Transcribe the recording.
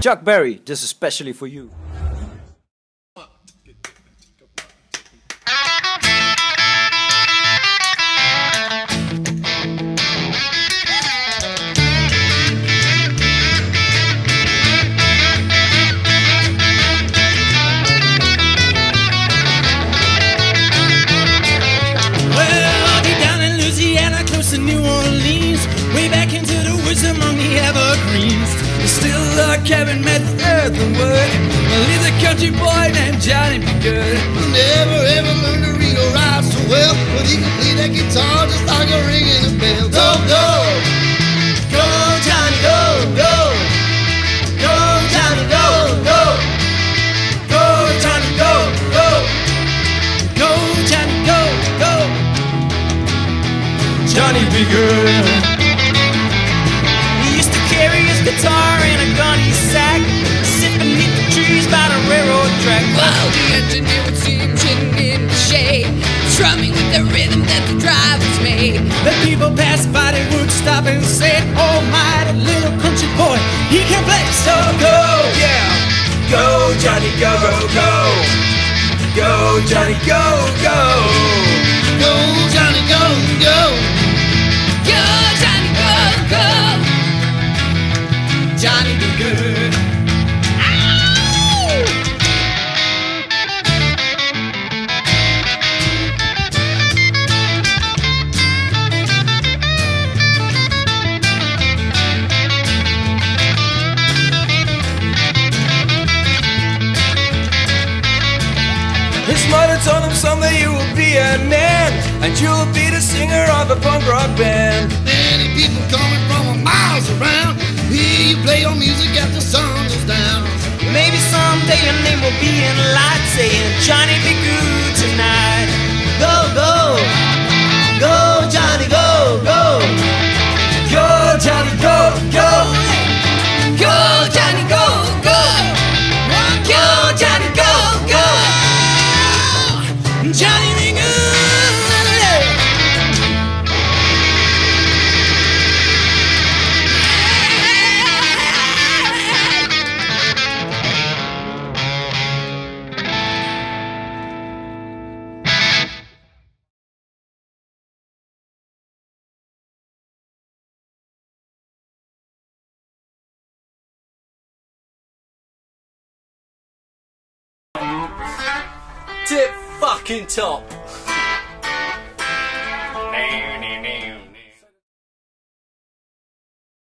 Chuck Berry, this is especially for you. New Orleans, way back into the woods among the evergreens. There's still a cabin met the earth and wood. Well, he's a country boy named Johnny B. Goode. Never ever learned to read or write so well, but he could play that guitar just like a ring in a bell. Go, go, go, Johnny, go, go, go, Johnny, go, go, go, Johnny, go, go, go, Johnny, go, go, Johnny B. Goode. He used to carry his guitar in a gunny sack, sit beneath the trees by the railroad track. While the engineer would see him sitting in the shade, strumming with the rhythm that the drivers made. The people passed by, they would stop and say, "Oh my, that little country boy, he can play, so go, yeah, go, Johnny, go, go, go, Johnny, go, go, go, Johnny, go, go." Johnny B. Goode. His mother told him someday you will be a man, and you will be the singer of a punk rock band. Many people coming from miles around, you play your music after sun goes down. Maybe someday your name will be in light, saying Johnny B. Goode tonight. Go, go, go, Johnny, go, go, go, Johnny, go, go, go, Johnny, go, go, go, Johnny, go, go, Johnny B. Goode. Tip fucking top.